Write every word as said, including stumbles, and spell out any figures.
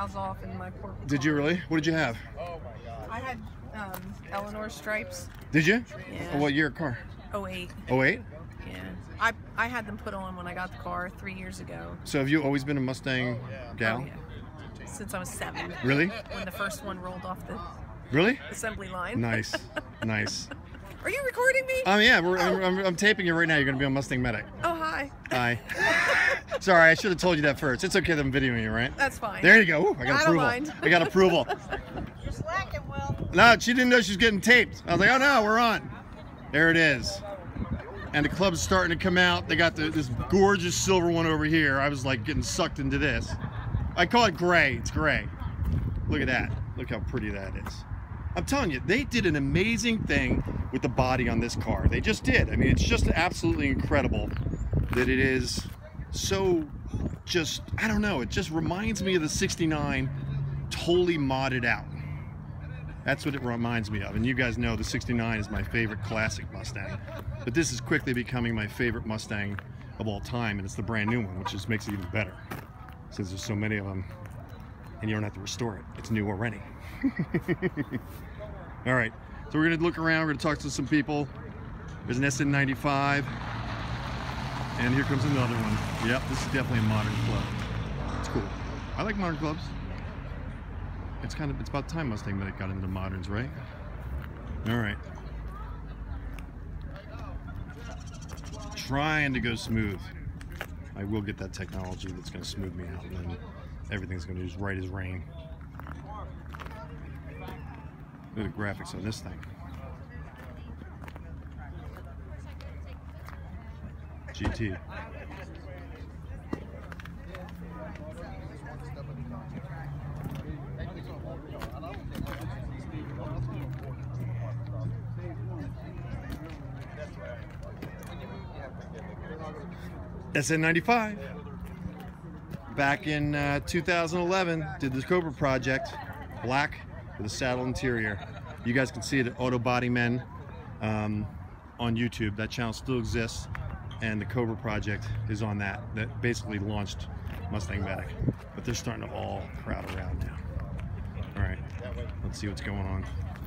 cows off in my pork. Did you really? What did you have? I had um, Eleanor stripes. Did you? Yeah. What year car? oh eight. oh eight? Yeah. I, I had them put on when I got the car three years ago. So have you always been a Mustang gal? Oh, yeah. Since I was seven. Really? When the first one rolled off the really? assembly line. Nice. Nice. Are you recording me? Um, yeah, we're, oh. I'm, I'm, I'm taping you right now. You're going to be on Mustang Medic. Oh, hi. Hi. Sorry, I should have told you that first. It's okay that I'm videoing you, right? That's fine. There you go. Ooh, I got I approval. Don't mind. I got approval. You're slacking, Will. No, she didn't know she was getting taped. I was like, oh, no, we're on. There it is. And the club's starting to come out. They got the, this gorgeous silver one over here. I was like getting sucked into this. I call it gray. It's gray. Look at that. Look how pretty that is. I'm telling you, they did an amazing thing with the body on this car. They just did. I mean, it's just absolutely incredible that it is so just, I don't know, it just reminds me of the sixty-nine totally modded out. That's what it reminds me of. And you guys know the sixty-nine is my favorite classic Mustang. But this is quickly becoming my favorite Mustang of all time, and it's the brand new one, which just makes it even better. Since there's so many of them, and you don't have to restore it. It's new already. All right, so we're gonna look around, we're gonna talk to some people. There's an S N ninety-five, and here comes another one. Yep, this is definitely a modern club. It's cool. I like modern clubs. It's kind of, it's about time Mustang Medic got into the moderns, right? All right. Trying to go smooth. I will get that technology that's gonna smooth me out, and then everything's gonna be as right as rain. Look at the graphics on this thing. G T. S N ninety-five. Back in uh, two thousand eleven, did the Cobra project, black with a saddle interior. You guys can see it at Auto Body Men um, on YouTube. That channel still exists, and the Cobra project is on that. That basically launched Mustang Medic, but they're starting to all crowd around now. All right, let's see what's going on.